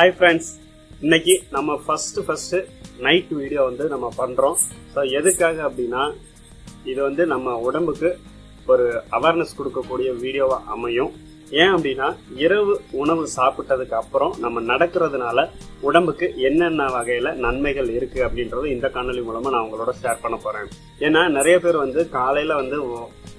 Hi friends, we will first night video. So, this is awareness video. ஏன் அப்படின்னா இரவு உணவு சாப்பிட்டதுக்கு அப்புறம் நம்ம நடக்கிறதுனால உடம்புக்கு என்னென்ன வகையில நன்மைகள் இருக்கு அப்படின்றது இந்த காணொளி மூலமா நான் உங்களோட ஷேர் பண்ண போறேன். ஏன்னா நிறைய பேர் காலையில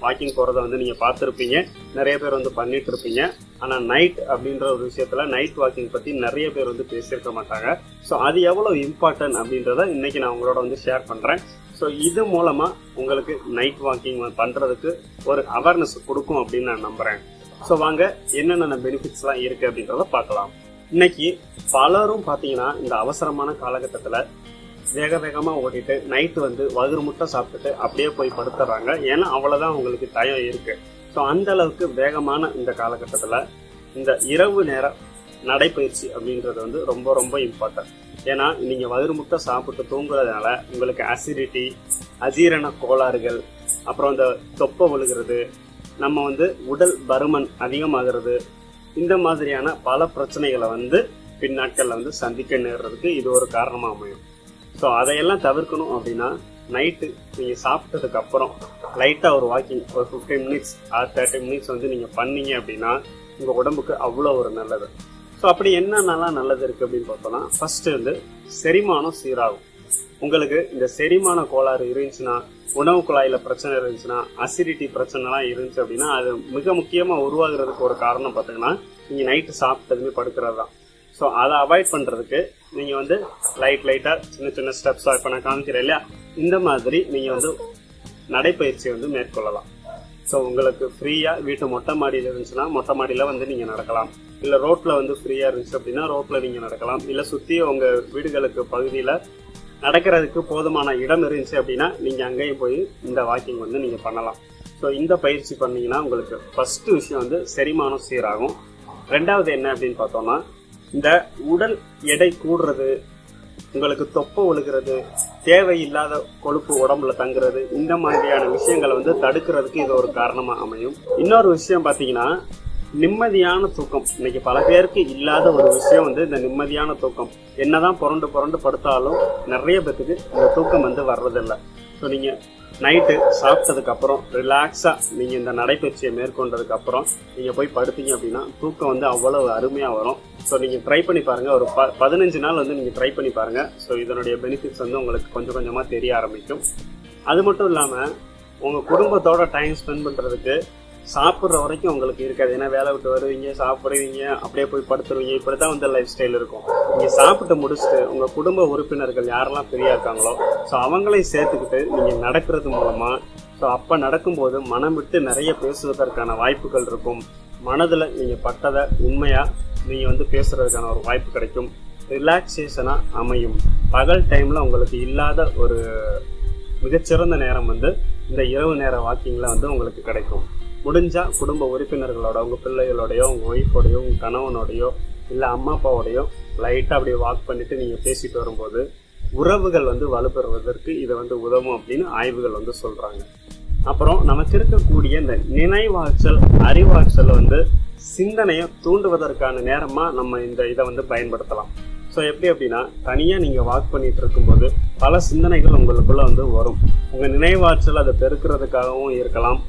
வாக்கிங் போறத நீங்க பார்த்திருப்பீங்க, நிறைய பேர் பண்ணிட்டு இருப்பீங்க. ஆனா நைட் அப்படின்ற ஒரு விஷயத்துல நைட் வாக்கிங் பத்தி நிறைய பேர் பேசியிருக்க மாட்டாங்க. சோ அது எவ்வளவு இம்பார்ட்டன்ட் அப்படின்றத இன்னைக்கு நான் உங்களோட ஷேர் பண்றேன். சோ இது மூலமா உங்களுக்கு நைட் வாக்கிங் பண்றதுக்கு ஒரு அவேர்னஸ் கொடுக்கும் அப்படின்னு நான் நம்புறேன். சோ வாங்க என்னென்ன பெனிஃபிட்ஸ் எல்லாம் இருக்கு அப்படின்றத பாக்கலாம். இன்னைக்கு பலரும் பாத்தீங்கன்னா இந்த அவசரமான காலகட்டத்துல வேக வேகமா ஓடிட்டு நைட் வயிறு முட்டை சாப்பிட்டுட்டு அப்படியே போய் படுத்துறாங்க. ஏன்னா அவ்வளவுதான் உங்களுக்கு தயம் இருக்கு. சோ அந்த அளவுக்கு வேகமான இந்த காலகட்டத்துல இந்த இரவு நேர நடைபயிற்சி அப்படின்றது ரொம்ப ரொம்ப இம்பார்ட்டன்ட். ஏன்னா நீங்க வயிறு முட்டை சாப்பிட்டு தூங்குறதுனால உங்களுக்கு அசிடிட்டி, அஜீரண கோளாறுகள், அப்புறம் இந்த தொப்பை விழுகிறது, நம்ம உடல் பருமன் அதிகமாகிறது, இந்த மாதிரியான பல பிரச்சனைகளை பின்னாட்கள்ல சந்திக்க நேர்றதுக்கு இது ஒரு காரணமா அமையும். ஸோ அதையெல்லாம் தவிர்க்கணும் அப்படின்னா நைட்டு நீங்க சாப்பிட்டதுக்கு அப்புறம் லைட்டா ஒரு வாக்கிங், ஒரு 15 minutes ஆர் 30 minutes நீங்க பண்ணீங்க அப்படின்னா உங்க உடம்புக்கு அவ்வளோ ஒரு நல்லது. ஸோ அப்படி என்னென்னலாம் நல்லது இருக்கு அப்படின்னு பார்த்தோம்னா, ஃபர்ஸ்ட் செரிமானம் சீராகும். உங்களுக்கு இந்த செரிமான கோளாறு இருந்துச்சுன்னா, உணவு குழாயில பிரச்சனை இருந்துச்சுன்னா, அசிடிட்டி பிரச்சனைலாம் இருந்துச்சு அப்படின்னா அது மிக முக்கியமா உருவாகிறதுக்கு ஒரு காரணம் பாத்தீங்கன்னா நீங்க நைட்டு சாப்பிட்டதுமே படுக்கிறது தான். ஸோ அதை அவாய்ட் பண்றதுக்கு நீங்க லைட்டா சின்ன சின்ன ஸ்டெப்ஸா இப்ப நான் காமிக்கிறேன் இல்லையா, இந்த மாதிரி நீங்க நடைப்பயிற்சியை மேற்கொள்ளலாம். ஸோ உங்களுக்கு ஃப்ரீயா வீட்டு மொட்டை மாடியில் இருந்துச்சுன்னா மொட்டை மாடியில நீங்க நடக்கலாம், இல்ல ரோட்ல ஃப்ரீயா இருந்துச்சு அப்படின்னா ரோட்ல நீங்க நடக்கலாம், இல்ல சுத்தி உங்க வீடுகளுக்கு பகுதியில நடக்கிறதுக்கு போதுமான இடம் இருந்துச்சு அப்படின்னா நீங்க அங்கேயும் போய் இந்த வாக்கிங் நீங்க பண்ணலாம். ஸோ இந்த பயிற்சி பண்ணீங்கன்னா உங்களுக்கு ஃபர்ஸ்ட் விஷயம் செரிமானம் சீராகும். ரெண்டாவது என்ன அப்படின்னு பார்த்தோம்னா, இந்த உடல் எடை கூடுறது, உங்களுக்கு தொப்பை ஒழுகிறது, தேவையில்லாத கொழுப்பு உடம்புல தங்குறது, இந்த மாதிரியான விஷயங்களை தடுக்கிறதுக்கு இது ஒரு காரணமா அமையும். இன்னொரு விஷயம் பாத்தீங்கன்னா நிம்மதியான தூக்கம். இன்னைக்கு பல பேருக்கு இல்லாத ஒரு விஷயம் இந்த நிம்மதியான தூக்கம். என்னதான் புரண்டு புரண்டு படுத்தாலும் நிறைய பேருக்கு இந்த தூக்கம் வர்றதில்லை. ஸோ நீங்க நைட்டு சாப்பிட்டதுக்கு அப்புறம் ரிலாக்ஸா நீங்க இந்த நடைபயிற்சியை மேற்கொண்டதுக்கு அப்புறம் நீங்க போய் படுத்தீங்க அப்படின்னா தூக்கம் அவ்வளவு அருமையா வரும். ஸோ நீங்க ட்ரை பண்ணி பாருங்க, ஒரு 15 நாள் நீங்க ட்ரை பண்ணி பாருங்க. ஸோ இதனுடைய பெனிஃபிட்ஸ் உங்களுக்கு கொஞ்சம் கொஞ்சமா தெரிய ஆரம்பிக்கும். அது மட்டும் இல்லாம உங்க குடும்பத்தோட டைம் ஸ்பெண்ட் பண்றதுக்கு சாப்பிட்ற வரைக்கும் உங்களுக்கு இருக்காது. ஏன்னா வேலை விட்டு வருவீங்க, சாப்பிடுவீங்க, அப்படியே போய் படுத்துருவீங்க, இப்படிதான் லைஃப் ஸ்டைல் இருக்கும். நீங்க சாப்பிட்டு முடிச்சுட்டு உங்க குடும்ப உறுப்பினர்கள் யாரெல்லாம் ஃப்ரீயா இருக்காங்களோ ஸோ அவங்களையும் சேர்த்துக்கிட்டு நீங்க நடக்கிறது மூலமா ஸோ அப்ப நடக்கும்போது மனம் விட்டு நிறைய பேசுவதற்கான வாய்ப்புகள் இருக்கும். மனதுல நீங்க பட்டதை உண்மையா நீங்க பேசுறதுக்கான ஒரு வாய்ப்பு கிடைக்கும். ரிலாக்ஸேஷனா அமையும். பகல் டைம்ல உங்களுக்கு இல்லாத ஒரு மிகச்சிறந்த நேரம் இந்த இரவு நேர வாக்கிங்ல உங்களுக்கு கிடைக்கும். முடிஞ்சா குடும்ப உறுப்பினர்களோட, உங்க பிள்ளைகளோடையோ, உங்க ஒய்ஃபோடையோ, உங்க கணவனோடையோ, இல்ல அம்மா அப்பாவோடையோ லைட்டா அப்படியே வாக் பண்ணிட்டு நீங்க பேசிட்டு வரும்போது உறவுகள் வலுப்பெறுவதற்கு இது உதவும் அப்படின்னு ஆய்வுகள் சொல்றாங்க. அப்புறம் நமக்கு இருக்கக்கூடிய இந்த நினைவாற்றல், அறிவாற்றல் சிந்தனையை தூண்டுவதற்கான நேரமா நம்ம இந்த இதை பயன்படுத்தலாம். ஸோ எப்படி அப்படின்னா, தனியா நீங்க வாக் பண்ணிட்டு இருக்கும்போது பல சிந்தனைகள் உங்களுக்குள்ள வரும். உங்க நினைவாற்றல் அதை பெருக்கிறதுக்காகவும் இருக்கலாம்,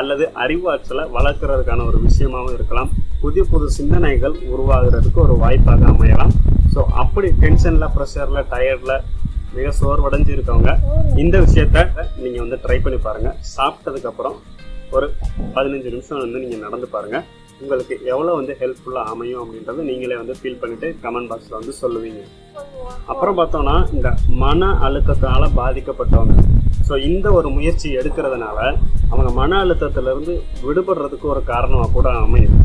அல்லது அறிவாற்றலை வளர்க்கறதுக்கான ஒரு விஷயமாகவும் இருக்கலாம். புதிய புது சிந்தனைகள் உருவாகிறதுக்கு ஒரு வாய்ப்பாக அமையலாம். ஸோ அப்படி டென்ஷன்ல, ப்ரெஷர்ல, டயர்ட்ல மிக சோர்வடைஞ்சு இருக்கவங்க இந்த விஷயத்த நீங்க ட்ரை பண்ணி பாருங்க. சாப்பிட்டதுக்கு அப்புறம் ஒரு 15 நிமிஷம் நீங்க நடந்து பாருங்க. உங்களுக்கு எவ்வளவு ஹெல்ப்ஃபுல்லா அமையும் அப்படின்றத நீங்களே ஃபீல் பண்ணிட்டு கமெண்ட் பாக்ஸ்ல சொல்லுவீங்க. அப்புறம் பார்த்தோம்னா, இந்த மன அழுத்தத்தால பாதிக்கப்பட்டவங்க ஸோ இந்த ஒரு முயற்சி எடுக்கிறதுனால அவங்க மன அழுத்தத்திலிருந்து விடுபடுறதுக்கு ஒரு காரணமாக கூட அமையும்.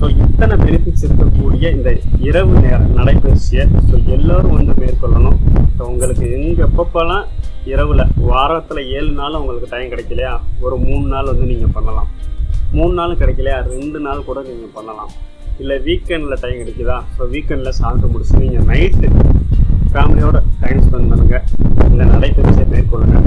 ஸோ இத்தனை பெனிஃபிட்ஸ் இருக்கக்கூடிய இந்த இரவு நேர நடைபயிற்சியை ஸோ எல்லோரும் மேற்கொள்ளணும். ஸோ உங்களுக்கு எப்பப்பெல்லாம் இரவுல வாரத்தில் 7 நாள் உங்களுக்கு டைம் கிடைக்கலையா, ஒரு 3 நாள் நீங்கள் பண்ணலாம். 3 நாள் கிடைக்கலையா, 2 நாள் கூட நீங்கள் பண்ணலாம். இல்லை வீக்கெண்டில் டைம் கிடைக்குதா, ஸோ வீக்கெண்டில் சாப்பிட்டு முடிச்சு நீங்கள் நைட்டு ஃபேமிலியோட டைம் ஸ்பெண்ட் பண்ணுங்கள். இந்த நடைபயிற்சியை மேற்கொள்ளுங்கள்.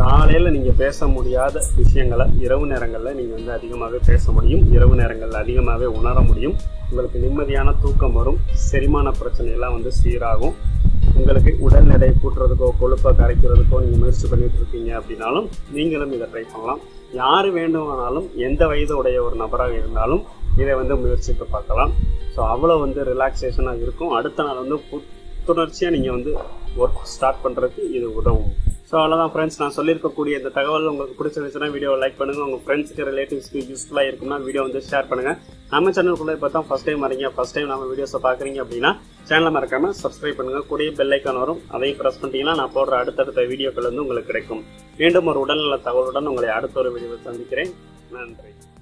காலையில் நீங்கள் பேச முடியாத விஷயங்களை இரவு நேரங்களில் நீங்கள் அதிகமாகவே பேச முடியும். இரவு நேரங்களில் அதிகமாகவே உணர முடியும். உங்களுக்கு நிம்மதியான தூக்கம் வரும். செரிமான பிரச்சனையெல்லாம் சீராகும். உங்களுக்கு உடல் எடை கூட்டுறதுக்கோ கொழுப்பை கரைக்கிறதுக்கோ நீங்கள் முயற்சி பண்ணிகிட்டு இருக்கீங்க அப்படின்னாலும் நீங்களும் இதை ட்ரை பண்ணலாம். யார் வேண்டுமானாலும் எந்த வயது உடைய ஒரு நபராக இருந்தாலும் இதை முயற்சித்து பார்க்கலாம். ஸோ அவ்வளோ ரிலாக்ஸேஷனாக இருக்கும். அடுத்த நாள் புத்துணர்ச்சியாக நீங்கள் ஒர்க் ஸ்டார்ட் பண்ணுறதுக்கு இது உதவும். ஸோ அவ்வளோதான் ஃப்ரெண்ட்ஸ், நான் சொல்லியிருக்கக்கூடிய இந்த தகவல் உங்களுக்கு பிடிச்சிருந்துச்சுன்னா வீடியோவை லைக் பண்ணுங்கள். உங்கள் ஃப்ரெண்ட்ஸுக்கு ரிலேட்டிவ்ஸ்க்கு யூஸ்ஃபுல்லாக இருக்குன்னா வீடியோ ஷேர் பண்ணுங்கள். நம்ம சேனலுக்குள்ளே பார்த்தா ஃபஸ்ட் டைம் வரீங்க, ஃபஸ்ட் டைம் நம்ம வீடியோஸை பார்க்குறீங்க அப்படின்னா சேனலை மறக்காமல் சப்ஸ்கிரைப் பண்ணுங்கள். கூடிய பெல் ஐக்கான் வரும், அதையும் ப்ரெஸ் பண்ணிட்டீங்கன்னா நான் போடுற அடுத்தடுத்த வீடியோக்கள் உங்களுக்கு கிடைக்கும். மீண்டும் ஒரு உடல்நல தகவலுடன் உங்களை அடுத்த ஒரு வீடியோவை சந்திக்கிறேன். நன்றி.